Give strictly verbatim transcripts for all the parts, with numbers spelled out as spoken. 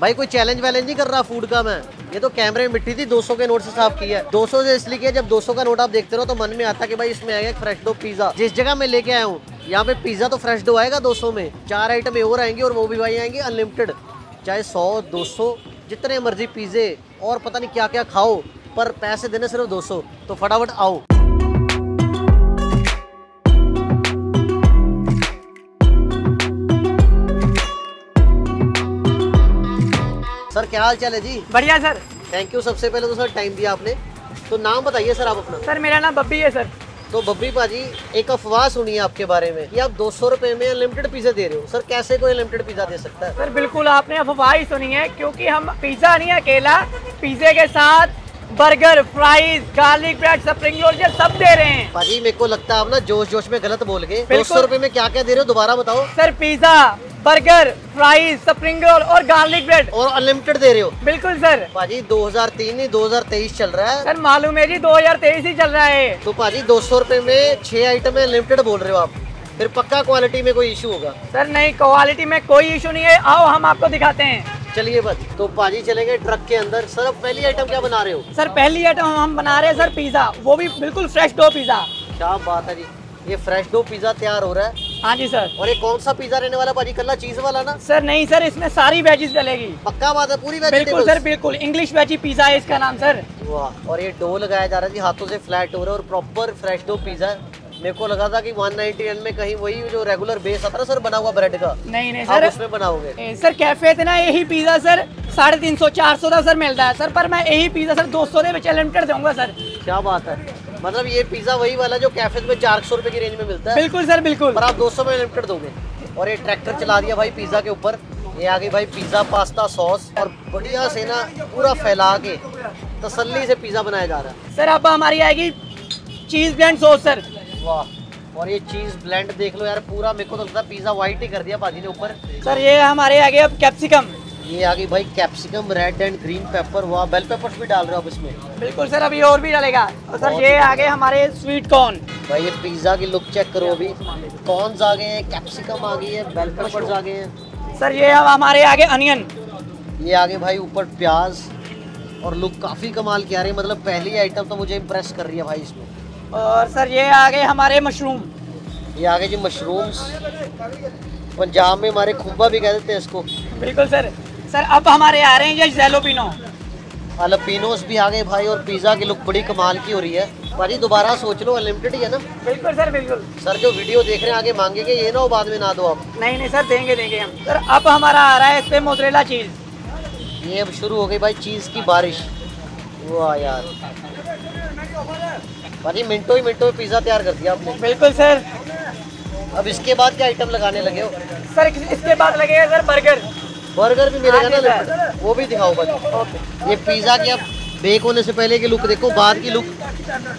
भाई कोई चैलेंज वैलेंज नहीं कर रहा फूड का मैं, ये तो कैमरे में मिट्टी थी दो सौ के नोट से साफ किया है। दो सौ से इसलिए किया जब दो सौ का नोट आप देखते रहो तो मन में आता कि भाई इसमें आएगा फ्रेश डो पिज़्ज़ा। जिस जगह मैं लेके आया हूँ यहाँ पे पिज़्ज़ा तो फ्रेश डो आएगा दो सौ में, चार आइटम और आएंगी और वो भी भाई आएंगी अनलिमिटेड, चाहे सौ दो सौ जितने मर्जी पिज़्ज़े और पता नहीं क्या क्या खाओ, पर पैसे देने सिर्फ दो सौ। तो फटाफट आओ। सर क्या हाल चाल है जी? बढ़िया सर, थैंक यू सबसे पहले तो सर टाइम दिया आपने। तो नाम बताइए सर आप अपना। सर मेरा नाम बब्बी है सर। तो बब्बी पाजी एक अफवाह सुनी है आपके बारे में कि आप दो सौ रुपए में अनलिमिटेड पिज़्ज़ा दे रहे हो। सर कैसे कोई अनलिमिटेड पिज़्ज़ा दे सकता है? सर बिल्कुल आपने अफवाह ही सुनी है, क्योंकि हम पिज़्ज़ा नहीं अकेला, पिज़्ज़े के साथ burger, fries, garlic bread, spring roll ये सब दे रहे हैं। पाजी मेरे को लगता है आप ना जोश जोश में गलत बोल गए। दो सौ रुपए में क्या क्या दे रहे हो दोबारा बताओ? Sir pizza, burger, fries, spring roll और गार्लिक ब्रेड और अनलिमिटेड दे रहे हो। बिल्कुल सर। पाजी दो हज़ार तीन नहीं दो हज़ार तेईस चल रहा है सर। मालूम है जी दो हज़ार तेईस ही चल रहा है। तो पाजी दो सौ रुपए में छह आइटम में अनलिमिटेड बोल रहे हो आप, फिर पक्का क्वालिटी में कोई इशू होगा। सर नहीं, क्वालिटी में कोई इशू नहीं है, आओ हम आपको दिखाते हैं। चलिए बस। तो पाजी चलेंगे ट्रक के अंदर। सर पहली आइटम क्या बना रहे हो? सर पहली आइटम हम बना रहे हैं सर पिज्जा, वो भी बिल्कुल फ्रेश डो पिज्जा। क्या बात है जी, ये फ्रेश डो पिज्जा तैयार हो रहा है। हाँ जी सर। और ये कौन सा पिज्जा रहने वाला पाजी? कल्ला चीज वाला ना? सर नहीं सर, इसमें सारी वेजीज डलेगी। पक्का बात है? पूरी वेजीज? बिल्कुल सर बिल्कुल, इंग्लिश वेजी पिज्जा है इसका नाम सर। वाह। और ये डो लगाया जा रहा है जी, हाथों से फ्लैट हो रहा है और प्रॉपर फ्रेश डो पिज्जा। मेरे को लगा था कि एक सौ निन्यानवे में कहीं वही जो रेगुलर बेस आता है सर बना हुआ ब्रेड का। नहीं नहीं सर, उसमें बनाओगे सर कैफे थे ना यही पिज्जा सर साढ़े तीन सौ चार सौ का सर मिलता है सर, पर मैं यही पिज्जा सर दो सौ रुपए अनलिमिटेड दूंगा सर। क्या बात है, मतलब ये पिज्जा वही वाला जो कैफे में चार सौ रुपए की रेंज में मिलता है। बिल्कुल सर बिल्कुल, पर आप दो सौ में लिमिटेड दोगे। और ये ट्रैक्टर चला दिया भाई पिज्जा के ऊपर। ये आ गई भाई पिज्जा, पास्ता, सॉस और बढ़िया से ना पूरा फैला के तसल्ली से पिज्जा बनाया जा रहा है। सर अब हमारी आएगी चीज ब्लेंड सॉस सर। वाह। और ये चीज ब्लेंड देख लो यार, पूरा मेरे को तो लगता है पिज्जा व्हाइट ही कर दिया भाजी ने ऊपर। सर ये हमारे आगे अब कैप्सिकम। ये आ गई भाई capsicum, red and green pepper. वाह, बेल पेपर्स भी डाल रहे हो आप इसमें? बिल्कुल सर, अभी और भी डालेगा। और सर ये आ गए हमारे स्वीट कॉर्न। भाई ये पिज्जा की लुक चेक करो, अभी कॉर्न्स आ गए हैं, कैप्सिकम आ गई है, बेल पेपर्स आ गए हैं। सर ये अब हमारे आगे अनियन। ये आ गए भाई ऊपर प्याज और लुक काफ़ी कमाल की आ रही है, मतलब पहली आइटम तो मुझे इम्प्रेस कर रही है भाई इसमें। और सर ये आ गए हमारे मशरूम। ये आ गए जी मशरूम्स, पंजाब में हमारे खुम्बा भी कह देते हैं इसको। बिल्कुल सर। सर अब हमारे आ रहे हैं ये जैलोपिनो। जैलोपिनोस भी आ गए भाई और पिज़्ज़ा की लुक बड़ी कमाल की हो रही है। भाजी दोबारा सोच लो, अनलिमिटेड ही है ना? बिल्कुल सर बिल्कुल। सर जो वीडियो देख रहे हैं आगे मांगेंगे ये ना हो बाद में ना दो आप। नहीं नहीं सर, देंगे देंगे हम। सर अब हमारा आ रहा है इस पर मोज़रेला चीज़। ये अब शुरू हो गई भाई चीज़ की बारिश। वाह यार, भाजी मिनटों ही मिनटों में पिज़्ज़ा तैयार कर दिया आपने। बिल्कुल सर। अब इसके बाद क्या आइटम लगाने लगे हो? सर इसके बाद लगेगा सर बर्गर। बर्गर भी मिलेगा ना लिमिटेड, वो भी दिखाओ भाई। ये पिज़्ज़ा की अब बेक होने से पहले की लुक देखो, बाद की लुक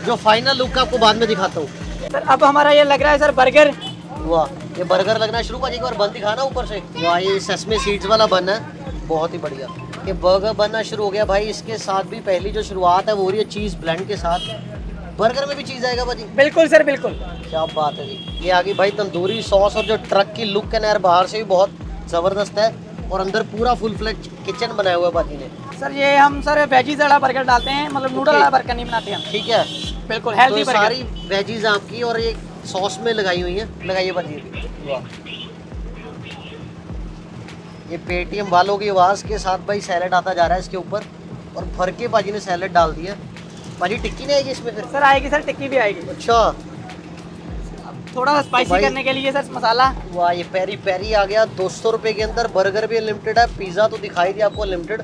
जो फाइनल लुक का आपको बाद में दिखाता हूँ। सर अब हमारा ये लग रहा है सर बर्गर। वाह, ये बर्गर लगना शुरू कर, एक बार बन दिखाना ऊपर से। वाह, ये सेसमे सीड्स वाला बन है, बहुत ही बढ़िया। ये बर्गर बनना शुरू हो गया भाई, इसके साथ भी पहली जो शुरुआत है वो हो रही है चीज़ ब्लेंड के साथ। बर्गर में भी चीज़ आएगा भाजी? बिल्कुल सर बिल्कुल। क्या बात है जी। ये आ गई भाई तंदूरी सॉस और जो ट्रक की लुक है ना यार, बाहर से भी बहुत ज़बरदस्त है और अंदर पूरा फुल फ्लेज किचन बनाया हुआ है भाजी ने। सर ये हम सर वेजीज वाला बर्गर डालते हैं, मतलब नूडल वाला बर्गर नहीं बनाते हम। ठीक है, बिल्कुल हेल्दी बर्गर। सारी वेजीज आपकी और ये सॉस में लगाई हुई है। लगाइए भाजी। ये पेटीएम वालों की आवाज़ के साथ भाई सैलेड आता जा रहा है इसके ऊपर और भर के भाजी ने सैलेड डाल दिया। भाजी टिक्की नहीं आएगी इसमें फिर? सर आएगी सर, टिक्की भी आएगी। अच्छा, थोड़ा स्पाइसी तो करने के लिए सर मसाला। वाह, ये पेरी पेरी आ गया दो सौ रुपये के अंदर। बर्गर भी अनलिमिटेड है, पिज़्ज़ा तो दिखाई दिया आपको अनलिमिटेड।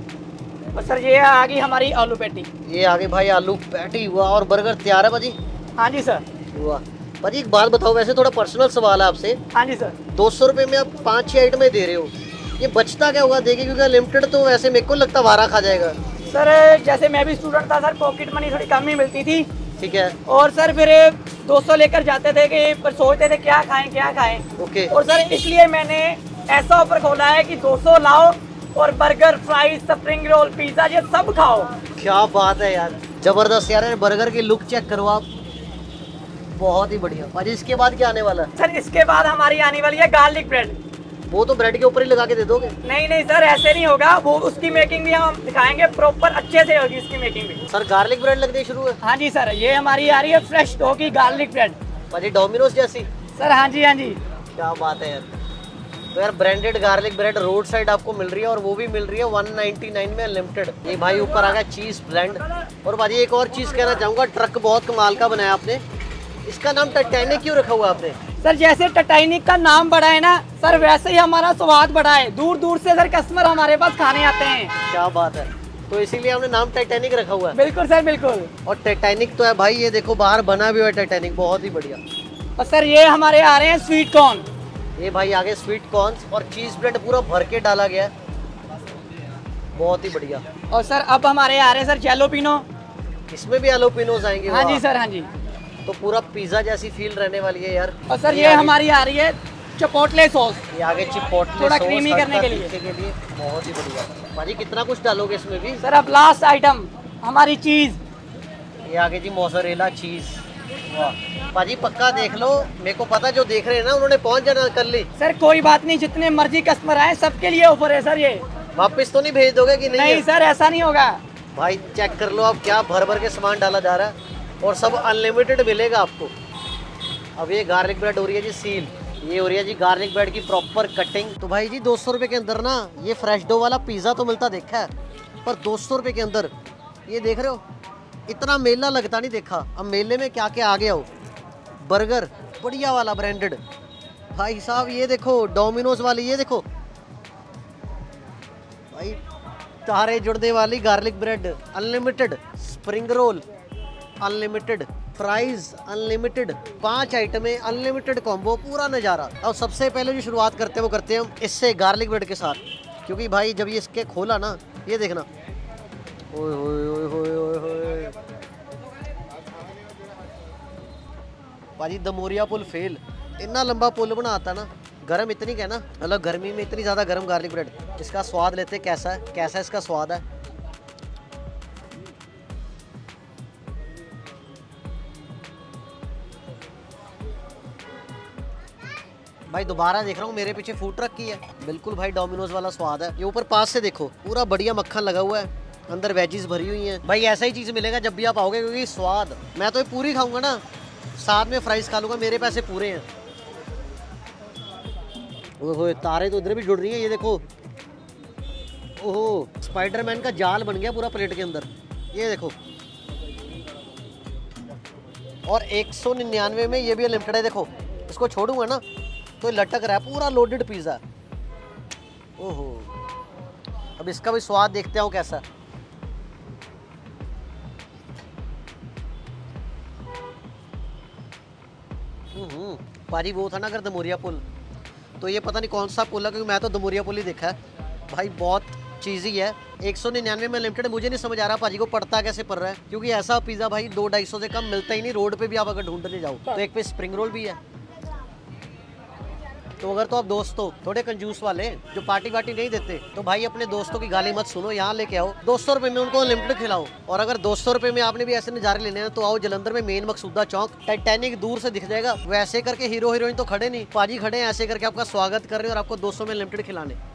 और सर ये आ गई हमारी आलू पैटी। ये आ गई भाई आलू पैटी। हुआ और बर्गर तैयार है भाजी? हाँ जी सर। वाह भाजी, एक बात बताओ, वैसे थोड़ा पर्सनल सवाल है आपसे। हाँ जी सर। दो सौ रुपये में आप पाँच छः आइटमें दे रहे हो, ये बचता क्या होगा देखे? क्योंकि अनलिमिटेड तो वैसे मेरे को लगता वारा खा जाएगा। सर जैसे मैं भी स्टूडेंट था सर, पॉकेट मनी थोड़ी कम ही मिलती थी। ठीक है। और सर फिर दोस्तों लेकर जाते थे कि पर सोचते थे क्या खाएं क्या खाएं। ओके। और सर इसलिए मैंने ऐसा ऑफर खोला है कि दो सौ लाओ और burger, fries, spring roll, pizza ये सब खाओ। क्या बात है यार, जबरदस्त यार। बर्गर की लुक चेक करो आप, बहुत ही बढ़िया। और इसके बाद क्या आने वाला है? सर इसके बाद हमारी आने वाली है गार्लिक ब्रेड। वो तो ब्रेड के ऊपर ही लगा के दे दोगे? नहीं नहीं सर, ऐसे नहीं होगा, वो उसकी मेकिंग भी हम दिखाएंगे, प्रॉपर अच्छे से होगी उसकी मेकिंग भी। सर गार्लिक ब्रेड लगती शुरू है? हाँ जी सर, ये हमारी आ रही है फ्रेश डो की गार्लिक ब्रेड। भाजी डोमिनोज जैसी? सर हाँ जी हाँ जी। क्या बात है यार, तो यार branded garlic bread road side आपको मिल रही है, और वो भी मिल रही है वन नाइनटी नाइन में अनलिमिटेड। ये भाई ऊपर आ गया चीज़ ब्रांड। और भाजी एक और चीज़ कहना चाहूँगा, ट्रक बहुत कमाल का बनाया आपने, इसका नाम टाइटैनिक क्यों रखा हुआ आपने? सर जैसे टाइटैनिक का नाम बढ़ा है ना सर, वैसे ही हमारा स्वाद बढ़ा है, दूर दूर से सर कस्टमर हमारे पास खाने आते हैं। क्या बात है, तो इसीलिए हमने नाम टाइटैनिक रखा हुआ है। बिल्कुल सर बिल्कुल। और टाइटैनिक तो है भाई, ये देखो बाहर बना भी हुआ है टाइटैनिक, बहुत ही बढ़िया। और सर ये हमारे आ रहे हैं स्वीट कॉर्न। ये भाई आगे स्वीट कॉर्न और चीज ब्रेड पूरा भर के डाला गया है, बहुत ही बढ़िया। और सर अब हमारे आ रहे हैं सर जैलोपिनो, इसमें भी एलोपिनोज आएंगे। हाँ जी सर हाँ जी, तो पूरा पिज्जा जैसी फील रहने वाली है यार। और सर ये हमारी आ रही है चिपोटले सॉस, ये आगे चिपोटले थोड़ा क्रीमी करने के लिए, के लिए बहुत ही बढ़िया। भाजी कितना कुछ डालोगे इसमें भी? सर अब लास्ट आइटम हमारी चीज़, ये आगे जी मोज़रेला चीज़। वाह भाजी पक्का देख लो, मेरे को पता जो देख रहे हैं ना उन्होंने पहुँच जाना कर ली। सर कोई बात नहीं, जितने मर्जी कस्टमर आए सबके लिए ऑफर है सर। ये वापस तो नहीं भेज दोगे कि नहीं? नहीं सर ऐसा नहीं होगा। भाई चेक कर लो आप, क्या भर भर के सामान डाला जा रहा है, और सब अनलिमिटेड मिलेगा आपको। अब ये गार्लिक ब्रेड हो रही है जी सील, ये हो रही है जी गार्लिक ब्रेड की प्रॉपर कटिंग। तो भाई जी दो सौ रुपये के अंदर ना ये फ्रेश डो वाला पिज़्ज़ा तो मिलता देखा है, पर दो सौ रुपये के अंदर ये देख रहे हो, इतना मेला लगता नहीं देखा। अब मेले में क्या क्या आ गया हो, बर्गर बढ़िया वाला ब्रांडेड, भाई साहब ये देखो डोमिनोज वाली, ये देखो भाई तारे जुड़ने वाली garlic bread unlimited, spring roll unlimited, price unlimited, पांच आइटमें अनलिमिटेड कॉम्बो, पूरा नज़ारा। और सबसे पहले जो शुरुआत करते हैं वो करते हैं हम इससे गार्लिक ब्रेड के साथ, क्योंकि भाई जब ये इसके खोला ना, ये देखना ओए ओए ओए ओए ओए भाजी दमोरिया पुल फेल, इतना लंबा पुल बनाता ना, गर्म इतनी क्या ना, मतलब गर्मी में इतनी ज़्यादा गर्म गार्लिक ब्रेड। इसका स्वाद लेते कैसा है, कैसा इसका स्वाद है। भाई दोबारा देख रहा हूँ, मेरे पीछे फूड ट्रक की है, बिल्कुल भाई डोमिनोज वाला स्वाद है। ये ऊपर पास से देखो पूरा बढ़िया मक्खन लगा हुआ है, अंदर वेजीज भरी हुई हैं। भाई ऐसा ही चीज़ मिलेगा जब भी आप आओगे, क्योंकि स्वाद, मैं तो ये पूरी खाऊंगा ना, साथ में फ्राइज खा लूँगा, मेरे पैसे पूरे हैं। ओहो तारे तो उधर भी जुड़ रही हैं, ये देखो ओहो स्पाइडरमैन का जाल बन गया पूरा प्लेट के अंदर, ये देखो। और एक सौ निन्यानवे में ये भी लिमिटेड है, देखो इसको छोड़ूंगा ना तो लटक रहा है, पूरा लोडेड पिज़्ज़ा। ओहो अब इसका भी स्वाद देखते हो कैसा। हम्म भाजी वो था ना अगर दमोरिया पुल, तो ये पता नहीं कौन सा पुल है, क्योंकि मैं तो दमोरिया पुल ही देखा है। भाई बहुत चीज़ी है, एक सौ निन्यानवे में लिमिटेड, मुझे नहीं समझ आ रहा भाजी को पड़ता कैसे पड़ रहा है, क्योंकि ऐसा पिज़्ज़ा भाई दो ढाई सौ से कम मिलता ही नहीं, रोड पे भी आप अगर ढूंढने जाओ तो। एक पे स्प्रिंग रोल भी है, तो अगर तो आप दोस्तों थोड़े कंजूस वाले जो पार्टी वार्टी नहीं देते, तो भाई अपने दोस्तों की गाली मत सुनो, यहाँ लेके आओ, दो सौ रुपये में उनको लिमिटेड खिलाओ। और अगर दो सौ रुपये में आपने भी ऐसे नज़ारे लेने हैं तो आओ जलंधर में, मेन मकसूदा चौक, टाइटैनिक दूर से दिख जाएगा। वैसे करके हीरो हीरोइन तो खड़े नहीं, पाजी खड़े हैं, ऐसे करके आपका स्वागत कर रहे हैं और आपको दो सौ में लिमिटेड खिलाने।